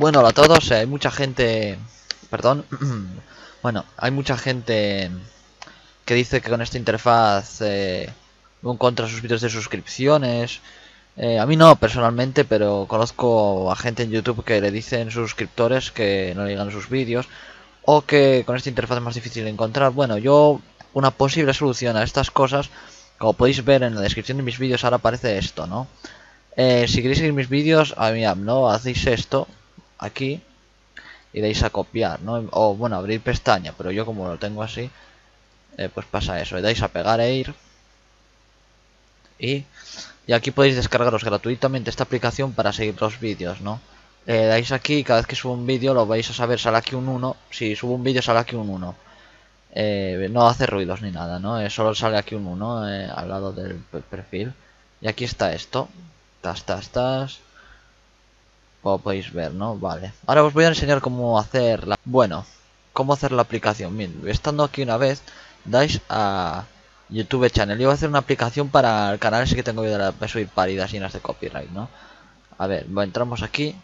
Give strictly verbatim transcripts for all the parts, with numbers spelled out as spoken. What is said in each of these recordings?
Bueno, hola a todos, hay mucha gente... Perdón. Bueno, hay mucha gente que dice que con esta interfaz eh, no encuentra sus vídeos de suscripciones. Eh, a mí no, personalmente, pero conozco a gente en YouTube que le dicen sus suscriptores que no le llegan sus vídeos. O que con esta interfaz es más difícil de encontrar. Bueno, yo una posible solución a estas cosas, como podéis ver en la descripción de mis vídeos, ahora aparece esto, ¿no? Eh, si queréis seguir mis vídeos, a mi app, ¿no? Hacéis esto. Aquí y dais a copiar, ¿no? O bueno, abrir pestaña, pero yo como lo tengo así, eh, pues pasa eso, le dais a pegar e ir y, y aquí podéis descargaros gratuitamente esta aplicación para seguir los vídeos, ¿no? Le eh, dais aquí y cada vez que subo un vídeo lo vais a saber, sale aquí un uno, si subo un vídeo sale aquí un uno, eh, no hace ruidos ni nada, ¿no? Eh, solo sale aquí un uno eh, al lado del perfil y aquí está esto, tas, tas, tas. Como podéis ver, ¿no? Vale. Ahora os voy a enseñar cómo hacer la... Bueno, cómo hacer la aplicación. Bien, estando aquí una vez, dais a YouTube Channel. Yo voy a hacer una aplicación para el canal ese que tengo yo de la... subir paridas llenas de copyright, ¿no? A ver, bueno, entramos aquí.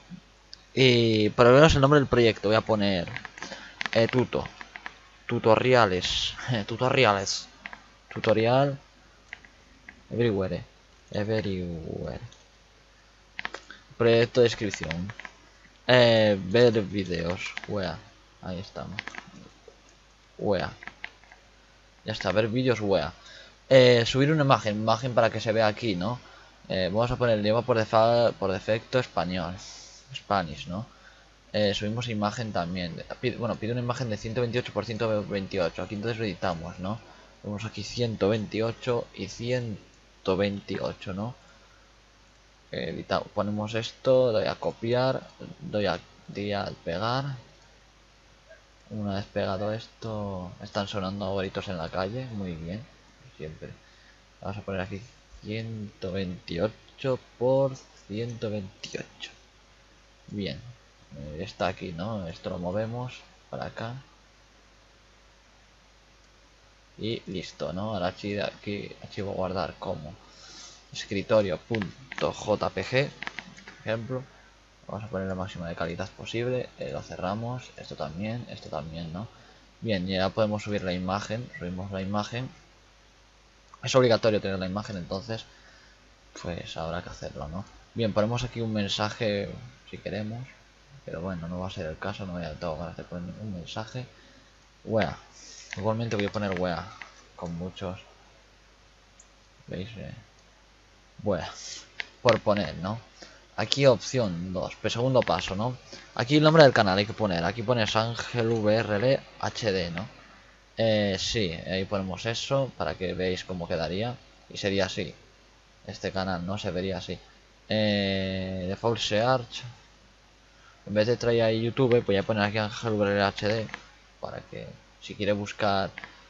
Y por lo menos el nombre del proyecto. Voy a poner... Eh, tuto. Tutoriales. Tutoriales. Tutorial. Everywhere. Everywhere. Proyecto de descripción. Eh, ver vídeos. Wea. Ahí estamos. Wea. Ya está. Ver vídeos. Wea. Eh, subir una imagen. Imagen para que se vea aquí, ¿no? Eh, vamos a poner el idioma por, por defecto español. Spanish, ¿no? Eh, subimos imagen también. Pide, bueno, pide una imagen de ciento veintiocho por ciento veintiocho. Aquí entonces lo editamos, ¿no? Vemos aquí ciento veintiocho y ciento veintiocho, ¿no? Editamos, ponemos esto, doy a copiar, doy a, doy a pegar. Una vez pegado esto, están sonando gritos en la calle, muy bien, siempre. Vamos a poner aquí ciento veintiocho por ciento veintiocho. Bien, está aquí, ¿no? Esto lo movemos para acá. Y listo, ¿no? Ahora aquí, aquí archivo guardar como escritorio punto jpg, por ejemplo. Vamos a poner la máxima de calidad posible, eh, lo cerramos, esto también, esto también, ¿no? Bien, y ahora podemos subir la imagen, subimos la imagen. Es obligatorio tener la imagen, entonces pues habrá que hacerlo, ¿no? Bien, ponemos aquí un mensaje si queremos, pero bueno, no va a ser el caso, no voy a tengo ganas de poner un mensaje. Wea, igualmente voy a poner wea, con muchos, ¿veis? Eh, Bueno, por poner, ¿no? Aquí opción dos, segundo paso, ¿no? Aquí el nombre del canal hay que poner, aquí pones Ángel V R L H D, ¿no? Eh, sí, ahí ponemos eso para que veáis cómo quedaría. Y sería así. Este canal, ¿no? Se vería así. Eh, default search. En vez de traer ahí YouTube, pues ya poner aquí Ángel V R L H D. Para que, si quiere buscar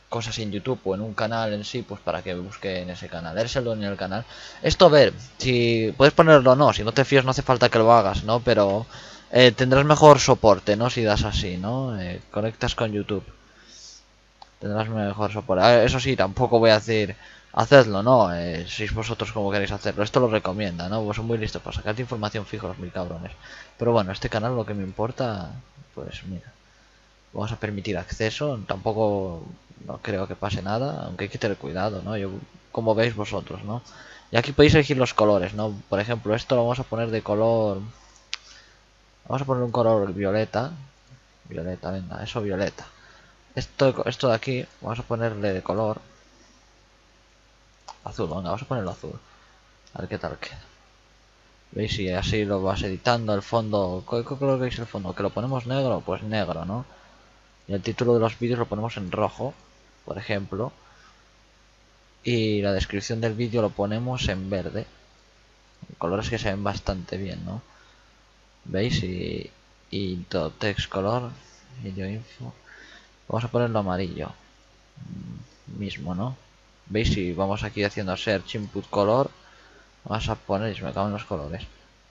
cosas en YouTube o en un canal en sí, pues para que busque en ese canal, eres el dueño del canal. Esto, a ver, si puedes ponerlo o no, si no te fías no hace falta que lo hagas, ¿no? Pero eh, tendrás mejor soporte, ¿no? Si das así, ¿no? Eh, conectas con YouTube, tendrás mejor soporte. Ah, eso sí, tampoco voy a decir hacedlo, ¿no? Eh, si vosotros como queréis hacerlo, esto lo recomienda, ¿no? Vos son muy listos para sacarte información fijo los mil cabrones. Pero bueno, este canal lo que me importa, pues mira, vamos a permitir acceso, tampoco... No creo que pase nada, aunque hay que tener cuidado, ¿no? Yo, como veis vosotros, ¿no? Y aquí podéis elegir los colores, ¿no? Por ejemplo, esto lo vamos a poner de color... Vamos a poner un color violeta. Violeta, venga, eso violeta. Esto, esto de aquí, vamos a ponerle de color... Azul, venga, vamos a ponerlo azul. A ver qué tal queda. ¿Veis? Si así lo vas editando, el fondo... ¿Qué color veis el fondo? ¿Que lo ponemos negro? Pues negro, ¿no? Y el título de los vídeos lo ponemos en rojo, por ejemplo, y la descripción del vídeo lo ponemos en verde, colores que se ven bastante bien, ¿no? ¿Veis? Y, y todo, text color, video info, vamos a ponerlo amarillo, mismo, ¿no? ¿Veis? Si vamos aquí haciendo search input color, vamos a poner, y me acaban los colores,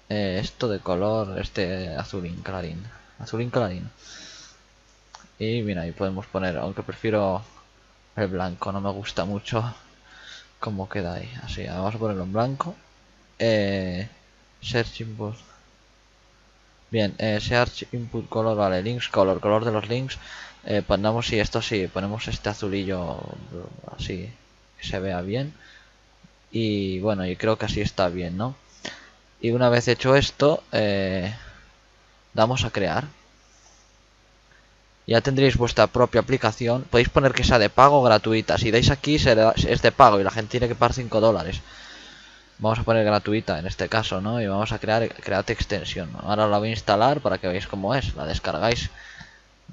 eh, esto de color, este azulín clarín, azulín clarín. Y mira, ahí podemos poner, aunque prefiero el blanco, no me gusta mucho cómo queda ahí. Así, vamos a ponerlo en blanco. Eh, search input. Bien, eh, search input color, vale, links color, color de los links. Eh, ponemos sí, esto sí, ponemos este azulillo así, que se vea bien. Y bueno, y creo que así está bien, ¿no? Y una vez hecho esto, eh, damos a crear. Ya tendréis vuestra propia aplicación. Podéis poner que sea de pago o gratuita. Si dais aquí será, es de pago y la gente tiene que pagar cinco dólares. Vamos a poner gratuita en este caso, ¿no? Y vamos a crear create extensión. Ahora la voy a instalar para que veáis cómo es. La descargáis.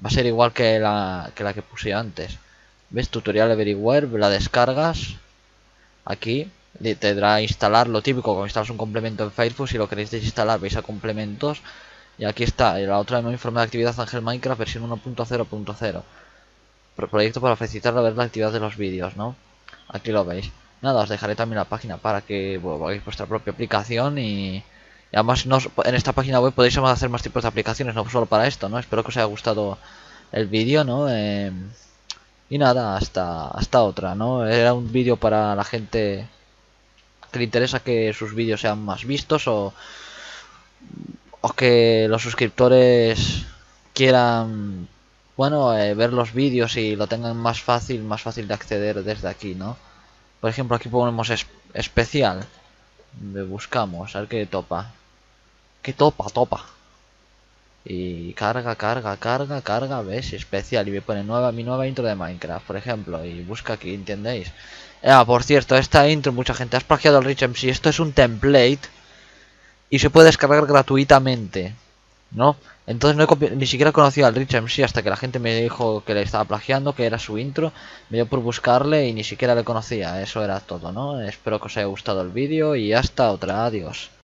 Va a ser igual que la que, la que puse antes. ¿Ves? Tutorial Everywhere. La descargas. Aquí te dará instalar lo típico. Como instalas un complemento en Firefox, si lo queréis desinstalar, vais a complementos. Y aquí está, y la otra nueva informe de actividad Ángel Minecraft versión uno punto cero punto cero. Proyecto para felicitar a ver la actividad de los vídeos, ¿no? Aquí lo veis. Nada, os dejaré también la página para que bueno, hagáis vuestra propia aplicación y, y además no, en esta página web podéis hacer más tipos de aplicaciones, no solo para esto, ¿no? Espero que os haya gustado el vídeo, ¿no? Eh, y nada, hasta, hasta otra, ¿no? Era un vídeo para la gente que le interesa que sus vídeos sean más vistos o... o que los suscriptores quieran, bueno, eh, ver los vídeos y lo tengan más fácil, más fácil de acceder desde aquí, ¿no? Por ejemplo, aquí ponemos es especial. Buscamos, a ver qué topa. ¿Qué topa? Topa. Y carga, carga, carga, carga, ¿ves? Especial. Y me pone nueva, mi nueva intro de Minecraft, por ejemplo. Y busca aquí, ¿entendéis? Ah, por cierto, esta intro, mucha gente, has plagiado al Rich M C. Esto es un template. Y se puede descargar gratuitamente, ¿no? Entonces no he ni siquiera conocido al Rich M C hasta que la gente me dijo que le estaba plagiando, que era su intro. Me dio por buscarle y ni siquiera le conocía. Eso era todo, ¿no? Espero que os haya gustado el vídeo y hasta otra. Adiós.